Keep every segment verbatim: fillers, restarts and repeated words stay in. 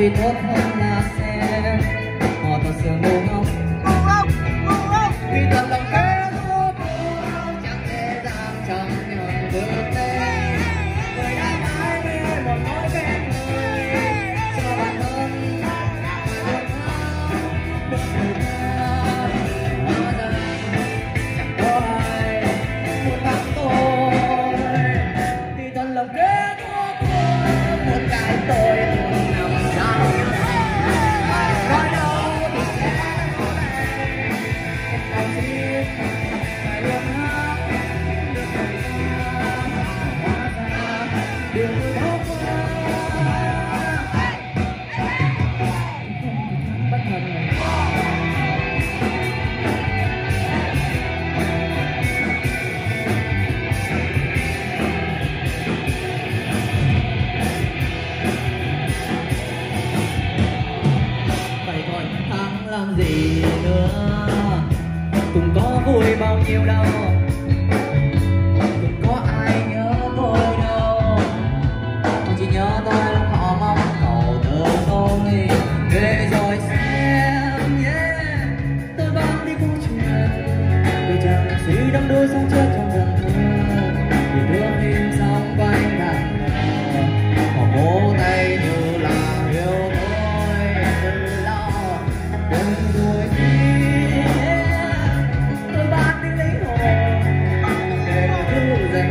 vì tốt hơn là xe họ thật sự ngu ngốc vì thật lòng thế tốt chẳng thể dám chẳng nhận được tên người đã mãi bên một mỗi bên người cho bản thân một người ta hóa ra chẳng có ai muốn tặng tôi vì thật lòng thế tốt một cái tôi làm gì nữa cũng có vui bao nhiêu đâu cũng có ai nhớ tôi đâu tôi chỉ nhớ tôi lúc họ mong cầu từ tôi để rồi xem yeah. Tôi bám đi câu chuyện tôi chẳng suy đắm đuối sống chết trong dần thưa vì thương im xong quanh đàn họ bố tay như là yêu tôi đừng lo đừng đuổi đi tôi bám đi lấy hồn để cứ dành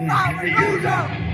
Now we use them!